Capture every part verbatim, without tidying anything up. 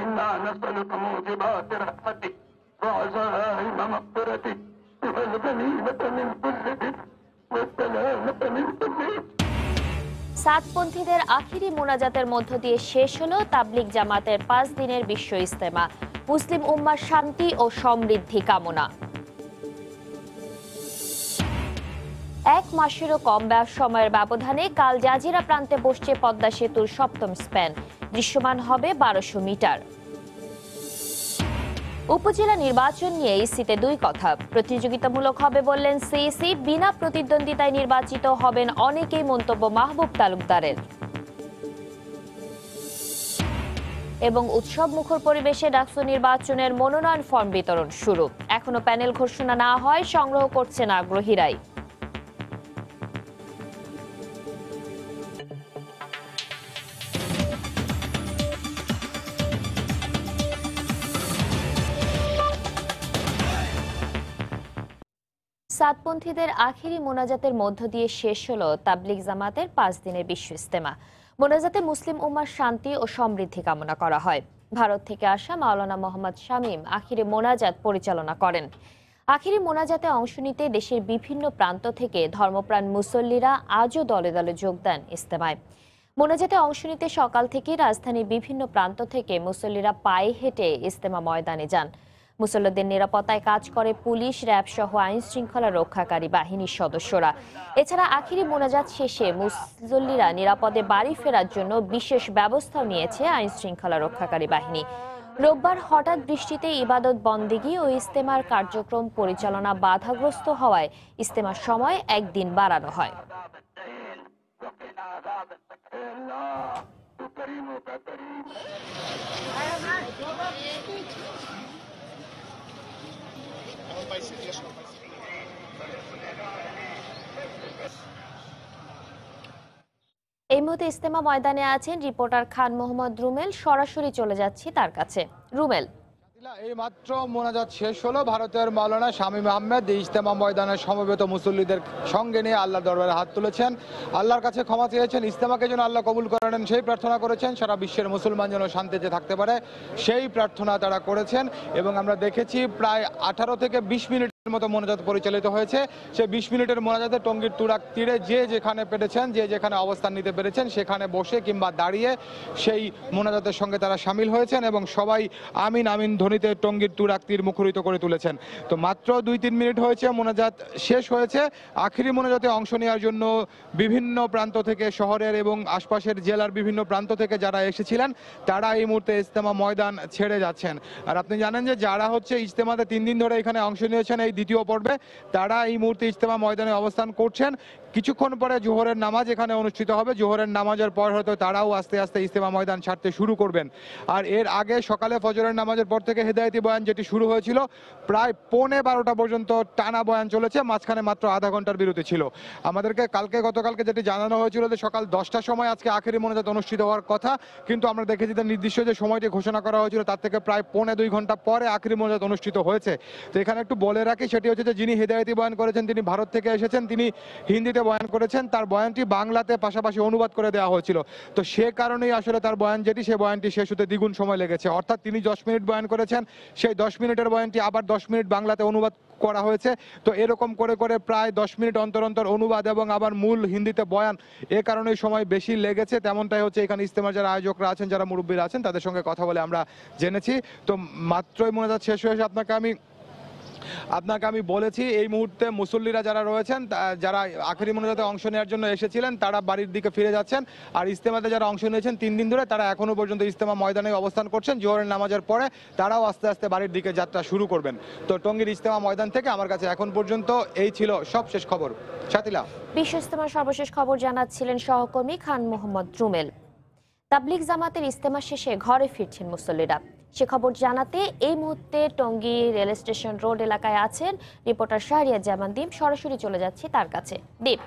إنا نسألك موجبات رحمتك وعزائم مغفرتك والغنيمة من كل إثم والسلامة من كل إثم. সাতপন্থীদের আখিরি মোনাজাতের মধ্য দিয়ে শেষ হলো তাবলিক জামাতের পাঁচ দিনের বিশ্ব ইজতেমা। মুসলিম উম্মার শান্তি ও সমৃদ্ধি কামনা। এক মাসেরও কম সময়ের ব্যবধানে কাল জাজিরা প্রান্তে বসছে পদ্মা সেতুর সপ্তম স্প্যান, দৃশ্যমান হবে বারোশো মিটার। উপজেলা নির্বাচন নিয়ে ইসিতে দুই কথা, প্রতিযোগিতামূলক হবে বললেন সিইসি, বিনা প্রতিদ্বন্দ্বিতায় নির্বাচিত হবেন অনেকেই, মন্তব্য মাহবুব তালুকদারের। এবং উৎসব মুখর পরিবেশে ডাকসু নির্বাচনের মনোনয়ন ফর্ম বিতরণ শুরু, এখনো প্যানেল ঘোষণা না হয় সংগ্রহ করছেন আগ্রহীরাই। সাতপন্থীদের আখিরি মোনাজাতের মধ্য দিয়ে শেষ হলো তাবলিক জামাতের পাঁচ দিনের বিশ্ব ইজতেমা। মোনাজাতে মুসলিম উম্মার শান্তি ও সমৃদ্ধি কামনা করা হয়। ভারত থেকে আসা মাওলানা মোহাম্মদ শামীম আখিরি মোনাজাত পরিচালনা করেন। আখিরি মোনাজাতে অংশ নিতে দেশের বিভিন্ন প্রান্ত থেকে ধর্মপ্রাণ মুসল্লিরা আজও দলে দলে যোগ দেন ইজতেমায়। মোনাজাতে অংশ নিতে সকাল থেকে রাজধানীর বিভিন্ন প্রান্ত থেকে মুসল্লিরা পায়ে হেঁটে ইজতেমা ময়দানে যান। মুসল্লিদের নিরাপত্তায় কাজ করে পুলিশ, র্যাব সহ আইন শৃঙ্খলা রক্ষাকারী বাহিনীর সদস্যরা। এছাড়া আখিরি মোনাজাত শেষে মুসল্লিরা নিরাপদে বাড়ি ফেরার জন্য বিশেষ ব্যবস্থা নিয়েছে আইন শৃঙ্খলা রক্ষাকারী বাহিনী। রোববার হঠাৎ বৃষ্টিতে ইবাদত বন্দেগী ও ইজতেমার কার্যক্রম পরিচালনা বাধাগ্রস্ত হওয়ায় ইজতেমার সময় একদিন বাড়ানো হয়। এই মুহূর্তে ইজতেমা ময়দানে আছেন রিপোর্টার খান মোহাম্মদ রুমেল, সরাসরি চলে যাচ্ছি তার কাছে। রুমেল, এই মাত্র মোনাজাত শেষ হলো। ভারতের মাওলানা শামীম আহমেদ ইজতেমা ময়দানে সমবেত মুসল্লিদের সঙ্গে নিয়ে আল্লাহর দরবারে হাত তুলেছেন, আল্লাহর কাছে ক্ষমা চেয়েছেন, ইজতেমাকে যেন আল্লাহ কবুল করেন সেই প্রার্থনা করেছেন, সারা বিশ্বের মুসলমান যেন শান্তিতে থাকতে পারে সেই প্রার্থনা তারা করেছেন। এবং আমরা দেখেছি প্রায় আঠারো থেকে বিশ মিনিট মতো মোনাজাত পরিচালিত হয়েছে। সেই বিশ মিনিটের মোনাজাতে টঙ্গির তুরাক তীরে যে যেখানে পেরেছেন, যে যেখানে অবস্থান নিতে পেরেছেন সেখানে বসে কিংবা দাঁড়িয়ে সেই মোনাজাতের সঙ্গে তারা সামিল হয়েছেন এবং সবাই আমিন আমিন ধ্বনিতে টঙ্গির তুরাক তীর মুখরিত করে তুলেছেন। তো মাত্র দুই তিন মিনিট হয়েছে মোনাজাত শেষ হয়েছে। আখিরি মোনাজাতে অংশ নেওয়ার জন্য বিভিন্ন প্রান্ত থেকে, শহরের এবং আশপাশের জেলার বিভিন্ন প্রান্ত থেকে যারা এসেছিলেন তারা এই মুহূর্তে ইজতেমা ময়দান ছেড়ে যাচ্ছেন। আর আপনি জানেন যে যারা হচ্ছে ইজতেমাতে তিন দিন ধরে এখানে অংশ নিয়েছেন দ্বিতীয় পর্বে, তারা এই মুহূর্তে ইজতেমা ময়দানে অবস্থান করছেন। কিছুক্ষণ পরে জোহরের নামাজ এখানে অনুষ্ঠিত হবে, জোহরের নামাজের পর হয়তো তারাও আস্তে আস্তে ইজতেমা ময়দান ছাড়তে শুরু করবেন। আর এর আগে সকালে ফজরের নামাজের পর থেকে হেদায়েতি বয়ান যেটি শুরু হয়েছিল প্রায় পৌনে বারোটা পর্যন্ত টানা বয়ান চলেছে, মাঝখানে মাত্র আধা ঘন্টার বিরতি ছিল। আমাদেরকে কালকে গতকালকে যেটি জানানো হয়েছিল যে সকাল দশটার সময় আজকে আখেরি মোনাজাত অনুষ্ঠিত হওয়ার কথা, কিন্তু আমরা দেখেছি যে নির্দিষ্ট যে সময়টি ঘোষণা করা হয়েছিল তার থেকে প্রায় পৌনে দুই ঘন্টা পরে আখেরি মোনাজাত অনুষ্ঠিত হয়েছে। তো এখানে একটু বলে রাখি, সেটি হচ্ছে যে যিনি হেদায়েতি বয়ান করেছেন তিনি ভারত থেকে এসেছেন, তিনি হিন্দিতে বয়ান করেছেন, তার বয়ানটি বাংলাতে পাশাপাশি অনুবাদ করে দেওয়া হয়েছিল। তো সে কারণেই আসলে তার বয়ান যেটি সে বয়ানটি শেষ হতে দ্বিগুণ সময় লেগেছে, অর্থাৎ তিনি দশ মিনিট বয়ান করেছেন, সেই দশ মিনিটের বয়ানটি আবার দশ মিনিট বাংলাতে অনুবাদ করা হয়েছে। তো এরকম করে করে প্রায় দশ মিনিট অন্তর অন্তর অনুবাদ এবং আবার মূল হিন্দিতে বয়ান, এ কারণে সময় বেশি লেগেছে। তেমনটাই হচ্ছে এখানে ইজতেমার যারা আয়োজকরা আছেন, যারা মুরব্বীরা আছেন তাদের সঙ্গে কথা বলে আমরা জেনেছি। তো মাত্রই মোনাজাত শেষ হয়েছে। আপনাকে আমি আপনাকে আমি বলেছি এই মুহূর্তে মুসল্লিরা যারা রয়েছেন, যারা আখেরি মোনাজাতে অংশ নেওয়ার জন্য এসেছিলেন তারা বাড়ির দিকে ফিরে যাচ্ছেন, আর ইজতেমাতে যারা অংশ নিয়েছেন তিন দিন ধরে তারা এখনো পর্যন্ত ইজতেমা ময়দানে অবস্থান করছেন। জোহরের নামাজের পরে তারাও আস্তে আস্তে বাড়ির দিকে যাত্রা শুরু করবেন। তো টঙ্গীর ইজতেমা ময়দান থেকে আমার কাছে এখন পর্যন্ত এই ছিল সবশেষ খবর। সাথীরা, বিশ্ব ইজতেমার সর্বশেষ খবর জানাচ্ছিলেন সহকর্মী খান মোহাম্মদ রুমেল। তাবলিক জামাতের ইজতেমা শেষে ঘরে ফিরছেন মুসল্লিরা, সে খবর জানাতে এই মুহূর্তে টঙ্গী রেল স্টেশন রোড এলাকায় আছেন রিপোর্টার শাহরিয়া জামান দিম, সরাসরি চলে যাচ্ছি তার কাছে। দীপ,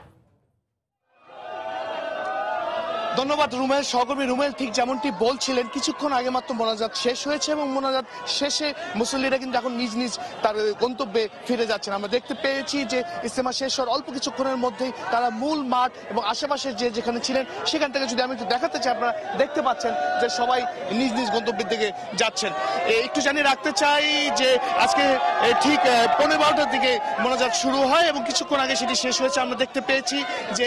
ধন্যবাদ রুমেল। সহকর্মী রুমেল ঠিক যেমনটি বলছিলেন, কিছুক্ষণ আগে মাত্র মোনাজাত শেষ হয়েছে এবং মোনাজাত শেষে মুসল্লিরা কিন্তু এখন নিজ নিজ তার গন্তব্যে ফিরে যাচ্ছেন। আমরা দেখতে পেয়েছি যে ইজতেমা শেষ হওয়ার অল্প কিছুক্ষণের মধ্যেই তারা মূল মাঠ এবং আশেপাশে যে যেখানে ছিলেন সেখান থেকে যদি আমি একটু দেখাতে চাই, আপনারা দেখতে পাচ্ছেন যে সবাই নিজ নিজ গন্তব্যের দিকে যাচ্ছেন। একটু জানিয়ে রাখতে চাই যে আজকে ঠিক পনেরো বারোটার দিকে মোনাজাত শুরু হয় এবং কিছুক্ষণ আগে সেটি শেষ হয়েছে। আমরা দেখতে পেয়েছি যে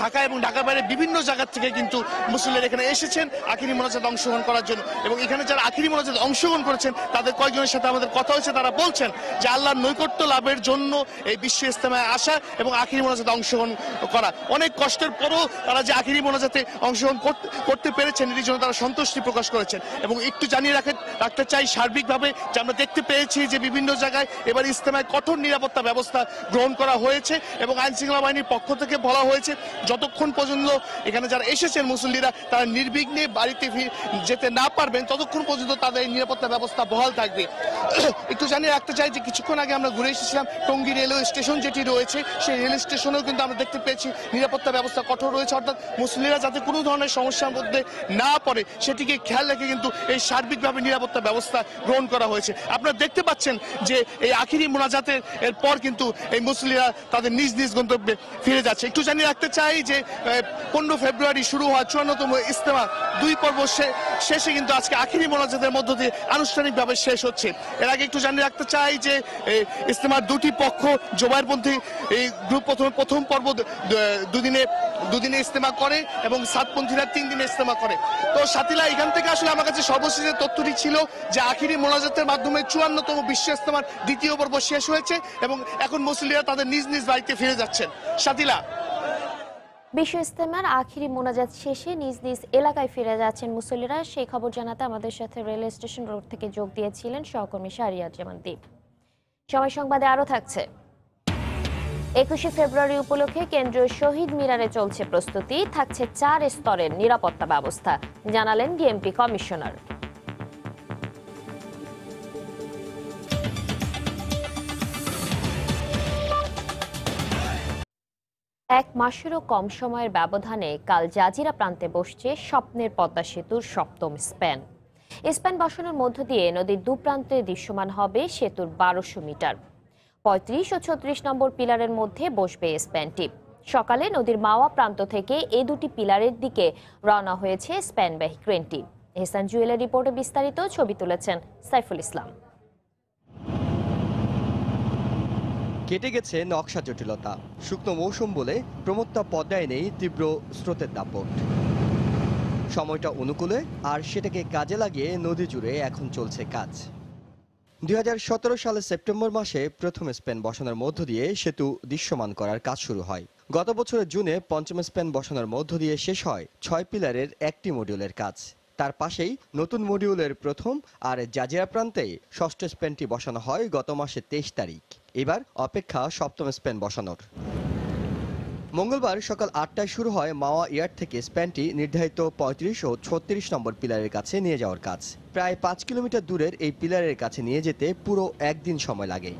ঢাকা এবং ঢাকার বাইরে বিভিন্ন জায়গা থেকে কিন্তু মুসল্লিরা এখানে এসেছেন আখিরি মোনাজাত অংশগ্রহণ করার জন্য, এবং এখানে যারা আখিরি মোনাজাত অংশগ্রহণ করেছেন তাদের কয়েকজনের সাথে আমাদের কথা হয়েছে। তারা বলছেন যে আল্লাহর নৈকট্য লাভের জন্য এই বিশ্ব ইজতেমায় আসা এবং আখিরি মোনাজাতে অংশগ্রহণ করা, অনেক কষ্টের পরও তারা যে আখিরি মোনাজাতে অংশগ্রহণ করতে পেরেছেন এটির জন্য তারা সন্তুষ্টি প্রকাশ করেছেন। এবং একটু জানিয়ে রাখেন রাখতে চাই সার্বিকভাবে যে আমরা দেখতে পেয়েছি যে বিভিন্ন জায়গায় এবার ইজতেমায় কঠোর নিরাপত্তা ব্যবস্থা গ্রহণ করা হয়েছে এবং আইন শৃঙ্খলা বাহিনীর পক্ষ থেকে বলা হয়েছে যতক্ষণ পর্যন্ত এখানে যারা এসেছেন মুসল্লিরা তারা নির্বিঘ্নে বাড়িতে যেতে না পারবেন ততক্ষণ পর্যন্ত তাদের এই নিরাপত্তা ব্যবস্থা বহাল থাকবে। একটু জানিয়ে রাখতে চাই যে কিছুক্ষণ আগে আমরা ঘুরে এসেছিলাম টঙ্গি রেলওয়ে স্টেশন যেটি রয়েছে, সেই রেলওয়ে স্টেশনেও কিন্তু আমরা দেখতে পেয়েছি নিরাপত্তা ব্যবস্থা কঠোর রয়েছে, অর্থাৎ মুসল্লিরা যাতে কোনো ধরনের সমস্যার মধ্যে না পড়ে সেটিকে খেয়াল রেখে কিন্তু এই সার্বিকভাবে নিরাপত্তা ব্যবস্থা গ্রহণ করা হয়েছে। আপনারা দেখতে পাচ্ছেন যে এই আখিরি মোনাজাতের পর কিন্তু এই মুসল্লিরা তাদের নিজ নিজ গন্তব্যে ফিরে যাচ্ছে। একটু জানিয়ে রাখতে চাই যে পনেরো ফেব্রুয়ারি শুরু হওয়া চুয়ান্নতম ইজতেমা দুই পর্ব শেষে কিন্তু আজকে আখিরি মোনাজাতের মধ্য দিয়ে আনুষ্ঠানিকভাবে শেষ হচ্ছে। এর আগে একটু জানিয়ে রাখতে চাই যে ইজতেমার দুটি পক্ষ জোবায়েরপন্থী এই গ্রুপ প্রথমে প্রথম পর্ব দুদিনে দুদিনে ইজতেমা করে এবং সাতপন্থীরা তিন দিনে ইজতেমা করে। তো সাথীরা, এখান থেকে আসলে আমার কাছে সর্বশেষ তথ্যটি ছিল যে আখিরি মোনাজাতের মাধ্যমে চুয়ান্নতম বিশ্ব ইজতেমার দ্বিতীয় পর্ব শেষ হয়েছে এবং এখন মুসল্লিরা তাদের নিজ নিজ বাড়িতে ফিরে যাচ্ছেন। সাথীরা, বিশ্ব ইজতেমার আখিরি মোনাজাত শেষে নিজ নিজ এলাকায় ফিরে যাচ্ছেন মুসল্লিরা, সেই খবর জানাতে আমাদের সাথে রেলওয়ে স্টেশন রোড থেকে যোগ দিয়েছিলেন সহকর্মী জামান দিম। সময় সংবাদে আরো থাকছে, একুশে ফেব্রুয়ারি উপলক্ষে কেন্দ্রীয় শহীদ মিনারে চলছে প্রস্তুতি, থাকছে চার স্তরের নিরাপত্তা ব্যবস্থা, জানালেন ডিএমপি কমিশনার। এক মাসেরও কম সময়ের ব্যবধানে কাল জাজিরা প্রান্তে বসছে স্বপ্নের পদ্মা সেতুর সপ্তম স্প্যান। স্প্যান বসানোর মধ্য দিয়ে নদীর দুপ্রান্তে দৃশ্যমান হবে সেতুর বারোশো মিটার, পঁয়ত্রিশ ও ছত্রিশ নম্বর পিলারের মধ্যে বসবে স্প্যানটি। সকালে নদীর মাওয়া প্রান্ত থেকে এই দুটি পিলারের দিকে রওনা হয়েছে স্প্যানবাহী ক্রেনটি। হেসান জুয়েলের রিপোর্টে বিস্তারিত, ছবি তুলেছেন সাইফুল ইসলাম। কেটে গেছে নকশা জটিলতা, শুকনো মৌসুম বলে প্রমত্তা পদ্মায় নেই তীব্র স্রোতের দাপট। সময়টা অনুকূলে, আর সেটাকে কাজে লাগিয়ে নদী জুড়ে এখন চলছে কাজ। দুই হাজার সতেরো সালের সেপ্টেম্বর মাসে প্রথম স্প্যান বসানোর মধ্য দিয়ে সেতু দৃশ্যমান করার কাজ শুরু হয়। গত বছরের জুনে পঞ্চম স্প্যান বসানোর মধ্য দিয়ে শেষ হয় ছয় পিলারের একটি মডিউলের কাজ। তার পাশেই নতুন মডিউলের প্রথম আর জাজিরা প্রান্তে ষষ্ঠ স্প্যানটি বসানো হয় গত মাসে তেইশ তারিখ। এবার অপেক্ষা সপ্তম স্প্যান বসানোর। মঙ্গলবার সকাল আটটায় শুরু হয় মাওয়া ইয়ার্ড থেকে স্প্যানটি নির্ধারিত পঁয়ত্রিশ ও ছত্রিশ নম্বর পিলারের কাছে নিয়ে যাওয়ার কাজ। প্রায় পাঁচ কিলোমিটার দূরের এই পিলারের কাছে নিয়ে যেতে পুরো একদিন সময় লাগে।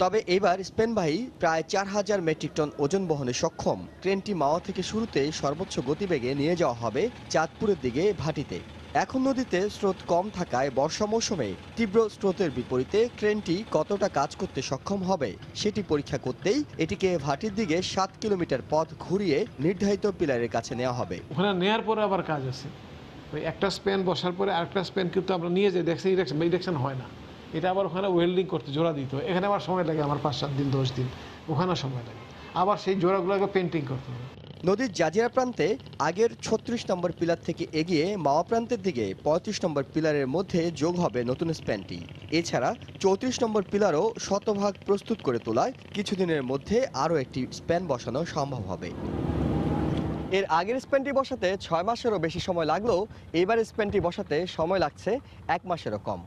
তবে এবার স্পেনবাহী প্রায় চার হাজার মেট্রিক টন ওজন বহনে সক্ষম ট্রেনটি মাওয়া থেকে শুরুতে সর্বোচ্চ গতিবেগে নিয়ে যাওয়া হবে চাঁদপুরের দিকে ভাটিতে। এখন নদীতে স্রোত কম থাকায় বর্ষা মৌসুমে তীব্র স্রোতের বিপরীতে ট্রেনটি কতটা কাজ করতে সক্ষম হবে সেটি পরীক্ষা করতেই এটিকে ভাটির দিকে সাত কিলোমিটার পথ ঘুরিয়ে নির্ধারিত পিলারের কাছে নেওয়া হবে। ওখানে নেওয়ার পরে আবার কাজ আছে, ওই একটা স্পেন বসার পরে আরেকটা স্পেন কিন্তু আমরা নিয়ে যাই, দেখছি ইরেকশন হয় না, এটা আবার ওখানে ওয়েল্ডিং করতে জোড়া দিত, এখানে আবার সময় লাগে, আমার পাঁচ সাত দিন দশ দিন ওখানে সময় লাগে, আবার সেই জোড়াগুলোকে পেন্টিং করতে হবে। নদীর জাজিরা প্রান্তে আগের ছত্রিশ নম্বর পিলার থেকে এগিয়ে মাওয়া প্রান্তের দিকে পঁয়ত্রিশ নম্বর পিলারের মধ্যে যোগ হবে নতুন স্প্যানটি। এছাড়া চৌত্রিশ নম্বর পিলারও শতভাগ প্রস্তুত করে তোলায় কিছুদিনের মধ্যে আরও একটি স্প্যান বসানো সম্ভব হবে। এর আগের স্প্যানটি বসাতে ছয় মাসেরও বেশি সময় লাগলেও এবার স্প্যানটি বসাতে সময় লাগছে এক মাসেরও কম।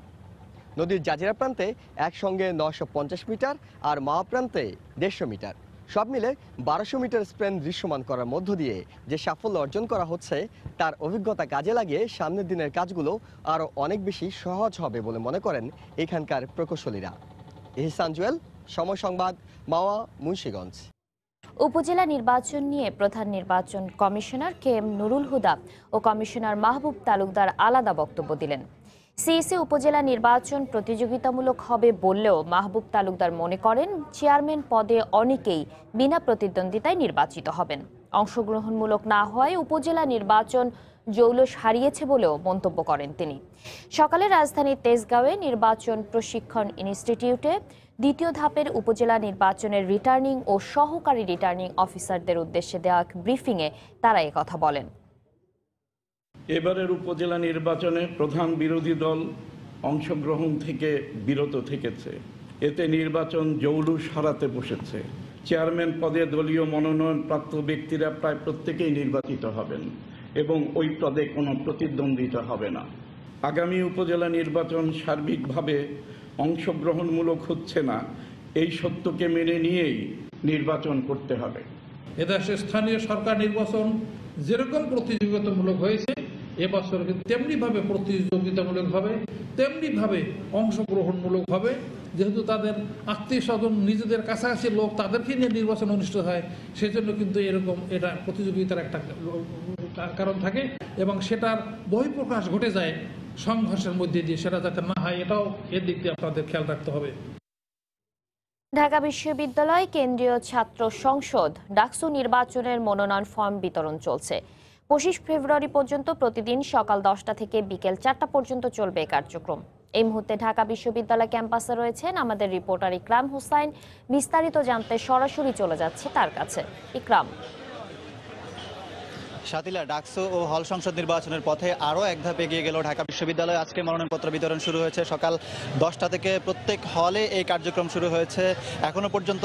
নদীর জাজিরা প্রান্তে একসঙ্গে নয়শো পঞ্চাশ মিটার আর মাওয়া প্রান্তে দেড়শো মিটার, সব মিলে বারোশো মিটার স্প্যান দৃশ্যমান করার মধ্য দিয়ে যে সাফল্য অর্জন করা হচ্ছে তার অভিজ্ঞতা কাজে লাগিয়ে সামনের দিনের কাজগুলো আরও অনেক বেশি সহজ হবে বলে মনে করেন এখানকার প্রকৌশলীরা। ইহসান জুয়েল, সময় সংবাদ, মাওয়া, মুন্সিগঞ্জ। উপজেলা নির্বাচন নিয়ে প্রধান নির্বাচন কমিশনার কে নুরুল হুদা ও কমিশনার মাহবুব তালুকদার আলাদা বক্তব্য দিলেন। সিইসি উপজেলা নির্বাচন প্রতিযোগিতামূলক হবে বললেও মাহবুব তালুকদার মনে করেন চেয়ারম্যান পদে অনেকেই বিনা প্রতিদ্বন্দ্বিতায় নির্বাচিত হবেন। অংশগ্রহণমূলক না হওয়ায় উপজেলা নির্বাচন জৌলুস হারিয়েছে বলেও মন্তব্য করেন তিনি। সকালে রাজধানীর তেজগাঁওয়ে নির্বাচন প্রশিক্ষণ ইনস্টিটিউটে দ্বিতীয় ধাপের উপজেলা নির্বাচনের রিটার্নিং ও সহকারী রিটার্নিং অফিসারদের উদ্দেশ্যে দেওয়া এক ব্রিফিংয়ে তারা এ কথা বলেন। এবারের উপজেলা নির্বাচনে প্রধান বিরোধী দল অংশগ্রহণ থেকে বিরত থেকেছে। এতে নির্বাচন জৌলুস হারাতে বসেছে। চেয়ারম্যান পদে দলীয় মনোনয়নপ্রাপ্ত ব্যক্তিরা প্রায় প্রত্যেকেই নির্বাচিত হবেন এবং ওই পদে কোনো প্রতিদ্বন্দ্বিতা হবে না। আগামী উপজেলা নির্বাচন সার্বিকভাবে অংশগ্রহণমূলক হচ্ছে না, এই সত্যকে মেনে নিয়েই নির্বাচন করতে হবে। এদেশে স্থানীয় সরকার নির্বাচন যেরকম প্রতিযোগিতামূলক হয়েছে, এবছর তেমনিভাবে প্রতিযোগিতামূলক হবে, তেমনিভাবে অংশগ্রহণমূলক হবে। যেহেতু তাদের আত্মীয় স্বজন নিজেদের কাছাকাছি লোক, তাদেরকে নিয়ে নির্বাচন অনুষ্ঠিত হয়, সেজন্য কিন্তু এরকম এটা প্রতিযোগিতার একটা কারণ থাকে এবং সেটার বহিঃপ্রকাশ ঘটে যায় সংঘর্ষের মধ্যে দিয়ে, সেটা যাতে না হয় এটাও এর দিক দিয়ে আপনাদের খেয়াল রাখতে হবে। ঢাকা বিশ্ববিদ্যালয় কেন্দ্রীয় ছাত্র সংসদ ডাকসু নির্বাচনের মনোনয়ন ফর্ম বিতরণ চলছে। পঁচিশ ফেব্রুয়ারি পর্যন্ত প্রতিদিন সকাল দশটা থেকে বিকেল চারটা পর্যন্ত চলবে কার্যক্রম। এই মুহূর্তে ঢাকা বিশ্ববিদ্যালয় ক্যাম্পাসে রয়েছেন আমাদের রিপোর্টার ইকরাম হুসাইন। বিস্তারিত জানতে সরাসরি চলে যাচ্ছে তার কাছে। ইকরাম, সাথীরা, ডাকসু ও হল সংসদ নির্বাচনের পথে আরও এক ধাপ এগিয়ে গেল ঢাকা বিশ্ববিদ্যালয়। আজকে মনোনয়নপত্র বিতরণ শুরু হয়েছে সকাল দশটা থেকে। প্রত্যেক হলে এই কার্যক্রম শুরু হয়েছে। এখনও পর্যন্ত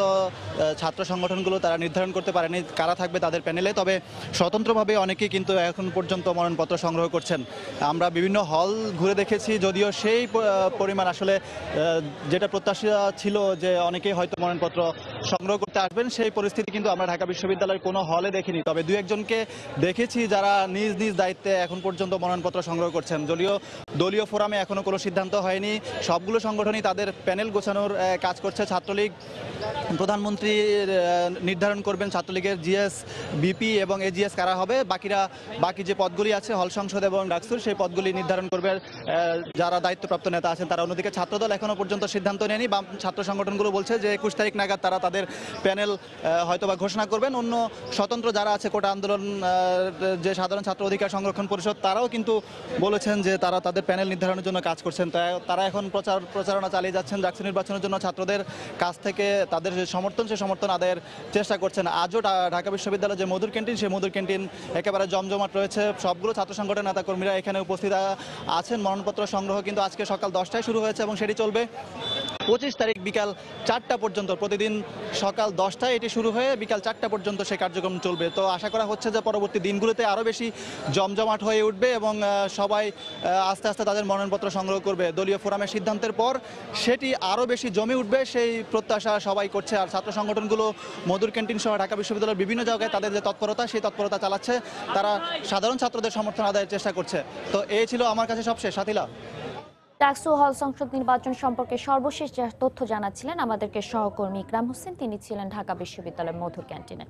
ছাত্র সংগঠনগুলো তারা নির্ধারণ করতে পারেনি কারা থাকবে তাদের প্যানেলে, তবে স্বতন্ত্রভাবে অনেকেই কিন্তু এখন পর্যন্ত মনোনয়নপত্র সংগ্রহ করছেন। আমরা বিভিন্ন হল ঘুরে দেখেছি, যদিও সেই পরিমাণ আসলে যেটা প্রত্যাশা ছিল যে অনেকেই হয়তো মনোনয়নপত্র সংগ্রহ করতে আসবেন, সেই পরিস্থিতি কিন্তু আমরা ঢাকা বিশ্ববিদ্যালয়ের কোনো হলে দেখিনি। তবে দু একজনকে দেখেছি যারা নিজ নিজ দায়িত্বে এখন পর্যন্ত মনোনয়নপত্র সংগ্রহ করছেন। যদিও দলীয় ফোরামে এখনও কোনো সিদ্ধান্ত হয়নি। সবগুলো সংগঠনই তাদের প্যানেল গোছানোর কাজ করছে। ছাত্রলীগ প্রধানমন্ত্রী নির্ধারণ করবেন, ছাত্রলীগের জিএস, বিপি এবং এজিএস কারা হবে। বাকিরা বাকি যে পদগুলি আছে হল সংসদ এবং ডাকসুর, সেই পদগুলি নির্ধারণ করবে যারা দায়িত্বপ্রাপ্ত নেতা আছেন তারা। অন্যদিকে ছাত্রদল এখনও পর্যন্ত সিদ্ধান্ত নেয়নি। বাম ছাত্র সংগঠনগুলো বলছে যে একুশ তারিখ নাগাদ তারা তাদের প্যানেল হয়তোবা ঘোষণা করবেন। অন্য স্বতন্ত্র যারা আছে, কোটা আন্দোলন, যে সাধারণ ছাত্র অধিকার সংরক্ষণ পরিষদ, তারাও কিন্তু বলেছেন যে তারা তাদের প্যানেল নির্ধারণের জন্য কাজ করছেন। তারা এখন প্রচার প্রচারণা চালিয়ে যাচ্ছেন। ডাকসু নির্বাচনের জন্য ছাত্রদের কাছ থেকে তাদের যে সমর্থন, সে সমর্থন আদায়ের চেষ্টা করছেন। আজও ঢাকা বিশ্ববিদ্যালয়ের যে মধুর ক্যান্টিন, সেই মধুর ক্যান্টিন একেবারে জমজমাট রয়েছে। সবগুলো ছাত্র সংগঠনের নেতাকর্মীরা এখানে উপস্থিত আছেন। মনোনয়নপত্র সংগ্রহ কিন্তু আজকে সকাল দশটায় শুরু হয়েছে এবং সেটি চলবে পঁচিশ তারিখ বিকাল চারটা পর্যন্ত। প্রতিদিন সকাল দশটায় এটি শুরু হয়ে বিকাল চারটা পর্যন্ত সে কার্যক্রম চলবে। তো আশা করা হচ্ছে যে পরবর্তী দিনগুলোতে আরও বেশি জমজমাট হয়ে উঠবে এবং সবাই আস্তে আস্তে তাদের মনোনয়নপত্র সংগ্রহ করবে। দলীয় ফোরামের সিদ্ধান্তের পর সেটি আরও বেশি জমে উঠবে, সেই প্রত্যাশা সবাই করছে। আর ছাত্র সংগঠনগুলো মধুর ক্যান্টিন সহ ঢাকা বিশ্ববিদ্যালয়ের বিভিন্ন জায়গায় তাদের যে তৎপরতা, সেই তৎপরতা চালাচ্ছে। তারা সাধারণ ছাত্রদের সমর্থন আদায়ের চেষ্টা করছে। তো এই ছিল আমার কাছে সবশেষ, সাথীরা। ডাকসু হল সংসদ নির্বাচন সম্পর্কে সর্বশেষ তথ্য জানাচ্ছিলেন আমাদেরকে সহকর্মী ইকরাম হোসেন। তিনি ছিলেন ঢাকা বিশ্ববিদ্যালয়ের মধুর ক্যান্টিনে।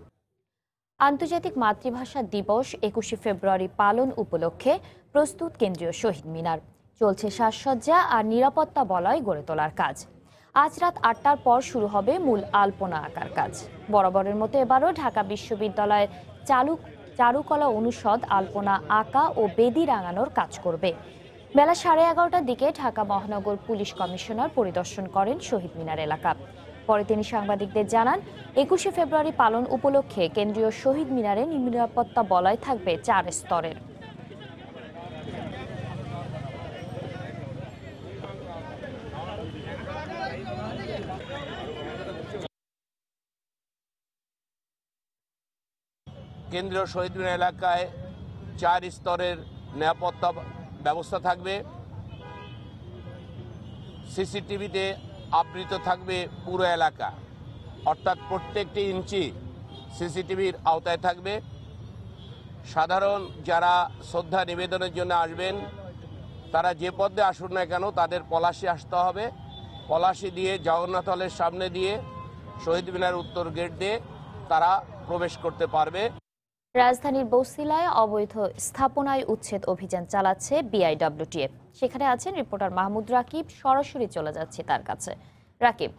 আন্তর্জাতিক মাতৃভাষা দিবস একুশে ফেব্রুয়ারি পালন উপলক্ষে প্রস্তুত কেন্দ্রীয় শহীদ মিনার। চলছে সাজসজ্জা আর নিরাপত্তা বলয় গড়ে তোলার কাজ। আজ রাত আটটার পর শুরু হবে মূল আলপনা আঁকার কাজ। বরাবরের মতো এবারও ঢাকা বিশ্ববিদ্যালয়ের চালু চারুকলা অনুষদ আলপনা আঁকা ও বেদি রাঙানোর কাজ করবে। বেলা সাড়ে এগারোটার দিকে ঢাকা মহানগর পুলিশ কমিশনার পরিদর্শন করেন শহীদ মিনার এলাকা। পরে তিনি সাংবাদিকদের জানান, একুশে ফেব্রুয়ারি পালন উপলক্ষে কেন্দ্রীয় শহীদ মিনারে নিরাপত্তা বলয় থাকবে চার স্তরের। কেন্দ্রীয় শহীদ মিনার এলাকায় চার স্তরের নিরাপত্তা ব্যবস্থা থাকবে। সিসিটিভিতে আবৃত থাকবে পুরো এলাকা, অর্থাৎ প্রত্যেকটি ইঞ্চি সিসিটিভির আওতায় থাকবে। সাধারণ যারা শ্রদ্ধা নিবেদনের জন্য আসবেন, তারা যে পথে আসুন না কেন, তাদের পলাশি আসতে হবে। পলাশি দিয়ে জগন্নাথ হলের সামনে দিয়ে শহীদ মিনার উত্তর গেট দিয়ে তারা প্রবেশ করতে পারবে। রাজধানীর বসিলায় অবৈধ স্থাপনায় উচ্ছেদ অভিযান চালাচ্ছে বিআইডব্লিউটিএফ। সেখানে আছেন রিপোর্টার মাহমুদ রাকিব, সরাসরি চলে যাচ্ছে তার কাছে। রাকিব।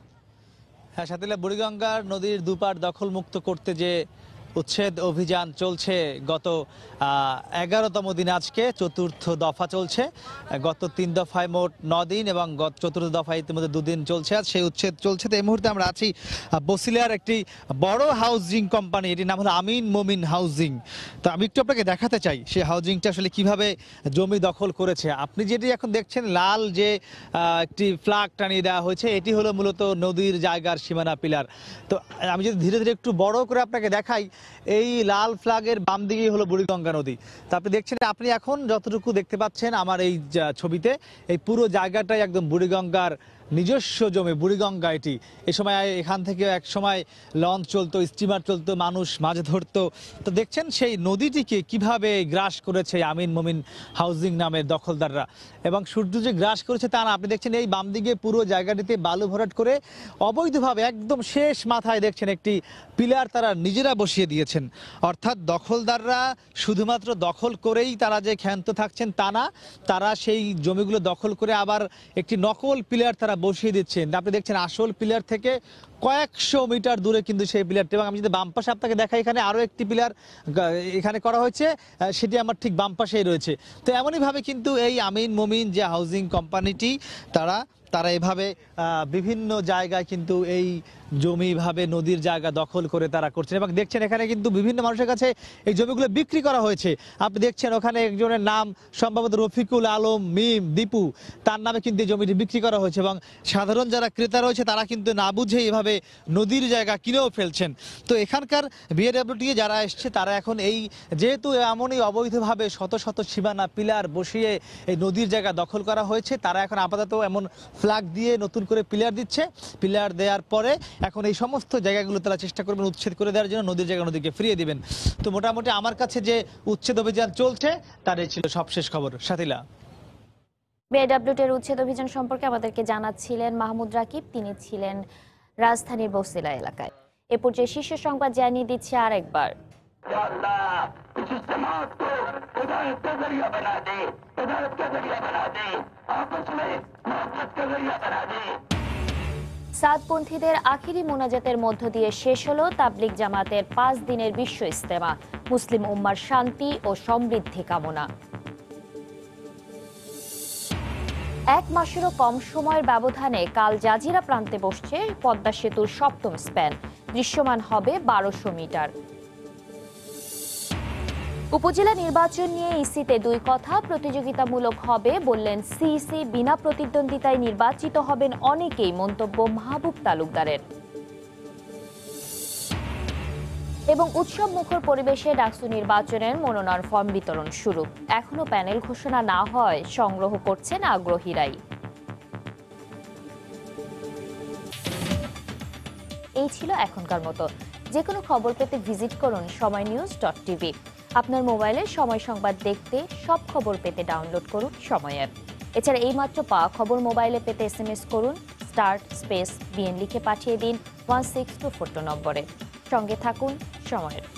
হ্যাঁ সাথীরা, বুড়িগঙ্গার নদীর দুপার দখল মুক্ত করতে যে উচ্ছেদ অভিযান চলছে গত এগারোতম দিন, আজকে চতুর্থ দফা চলছে। গত তিন দফায় মোট নদিন এবং গত চতুর্থ দফায় ইতিমধ্যে দুদিন চলছে, আর সেই উচ্ছেদ চলছে। তো এই মুহূর্তে আমরা আছি বসিলার একটি বড় হাউজিং কোম্পানি, এটির নাম হলো আমিন মোমিন হাউজিং। তো আমি একটু আপনাকে দেখাতে চাই সেই হাউজিংটা আসলে কিভাবে জমি দখল করেছে। আপনি যেটি এখন দেখছেন লাল যে একটি ফ্ল্যাগ টানিয়ে দেওয়া হয়েছে, এটি হলো মূলত নদীর জায়গার সীমানা পিলার। তো আমি যদি ধীরে ধীরে একটু বড় করে আপনাকে দেখাই, এই লাল ফ্ল্যাগের বাম দিকেই হলো বুড়িগঙ্গা নদী। তো আপনি দেখছেন, আপনি এখন যতটুকু দেখতে পাচ্ছেন আমার এই ছবিতে, এই পুরো জায়গাটাই একদম বুড়িগঙ্গার নিজস্ব জমি, বুড়িগঙ্গা এটি। এ সময় এখান থেকে এক সময় লঞ্চ চলতো, স্টিমার চলতো, মানুষ মাছ ধরতো। তো দেখছেন সেই নদীটিকে কিভাবে গ্রাস করেছে আমিন মোমিন হাউজিং নামের দখলদাররা, এবং সূর্য যে গ্রাস করেছে তা না। আপনি দেখছেন এই বাম দিকে পুরো জায়গাটিতে বালু ভরাট করে অবৈধভাবে একদম শেষ মাথায় দেখছেন একটি পিলার তারা নিজেরা বসিয়ে দিয়েছেন। অর্থাৎ দখলদাররা শুধুমাত্র দখল করেই তারা যে ক্ষান্ত থাকছেন তা না, তারা সেই জমিগুলো দখল করে আবার একটি নকল পিলার তারা বসিয়ে দিচ্ছেন। আপনি দেখছেন আসল পিলার থেকে কয়েকশো মিটার দূরে কিন্তু সেই পিলারটি, এবং আমি যদি বাম পাশে আপনাকে দেখাই, এখানে আরও একটি পিলার এখানে করা হয়েছে, সেটি আমার ঠিক বাম পাশেই রয়েছে। তো এমনইভাবে কিন্তু এই আমিন মোমিন যে হাউজিং কোম্পানিটি, তারা তারা এভাবে বিভিন্ন জায়গায় কিন্তু এই জমিভাবে নদীর জায়গা দখল করে তারা করছেন। এবং দেখছেন এখানে কিন্তু বিভিন্ন মানুষের কাছে এই জমিগুলো বিক্রি করা হয়েছে। আপনি দেখছেন ওখানে একজনের নাম সম্ভবত রফিকুল আলম মিম দীপু, তার নামে কিন্তু এই জমিটি বিক্রি করা হয়েছে, এবং সাধারণ যারা ক্রেতা রয়েছে তারা কিন্তু না বুঝে এভাবে নদীর জায়গা কিনেও ফেলছেন। তো এখানকার বিআইডব্লিউটিএ যারা এসছে তারা এখন এই, যেহেতু এমনই অবৈধভাবে শত শত সীমানা পিলার বসিয়ে এই নদীর জায়গা দখল করা হয়েছে, তারা এখন আপাতত এমন ফ্ল্যাগ দিয়ে নতুন করে পিলার দিচ্ছে। পিলার দেওয়ার পরে এখন এই সমস্ত জায়গাগুলো তারা চেষ্টা করবেন উচ্ছেদ করে দেওয়ার জন্য, নদীর জায়গা নদীকে ফিরিয়ে দেবেন। তো মোটামুটি আমার কাছে যে উচ্ছেদ অভিযান চলছে তার এই ছিল সবশেষ খবর। সাথীরা, বিআইডব্লিউটিএ এর উচ্ছেদ অভিযান সম্পর্কে আমাদেরকে জানাচ্ছিলেন মাহমুদ রাকিব, তিনি ছিলেন রাজধানীর বসিলা এলাকায়। এ পর্যায়ে শীর্ষ সংবাদ জানিয়ে দিচ্ছে আরেকবার। সাদপন্থীদের আখিরি মোনাজাতের মধ্য দিয়ে শেষ হলো তাবলিক জামাতের পাঁচ দিনের বিশ্ব ইজতেমা। মুসলিম উম্মার শান্তি ও সমৃদ্ধি কামনা। এক মাসেরও কম সময়ের ব্যবধানে কাল জাজিরা প্রান্তে বসছে পদ্মা সেতুর সপ্তম স্প্যান, দৃশ্যমান হবে বারোশো মিটার। উপজেলা নির্বাচন নিয়ে ইসিতে দুই কথা, প্রতিযোগিতামূলক হবে বললেন সিইসি, বিনা প্রতিদ্বন্দ্বিতায় নির্বাচিত হবেন অনেকেই, মন্তব্য মাহবুব তালুকদারের। এবং উৎসব মুখর পরিবেশে ডাকসু নির্বাচনের মনোনয়ন ফর্ম বিতরণ শুরু, এখনো প্যানেল ঘোষণা না হয় সংগ্রহ করছেন আগ্রহীরাই। এই ছিল এখনকার মতো। যে কোনো খবর পেতে ভিজিট করুন সময় নিউজ ডট টিভি। আপনার মোবাইলে সময় সংবাদ দেখতে, সব খবর পেতে ডাউনলোড করুন সময় অ্যাপ। এছাড়া এইমাত্র পাওয়া খবর মোবাইলে পেতে এস এম এস করুন স্টার্ট স্পেস বিএন লিখে পাঠিয়ে দিন one six two four two নম্বরে। সঙ্গে থাকুন সময়ের।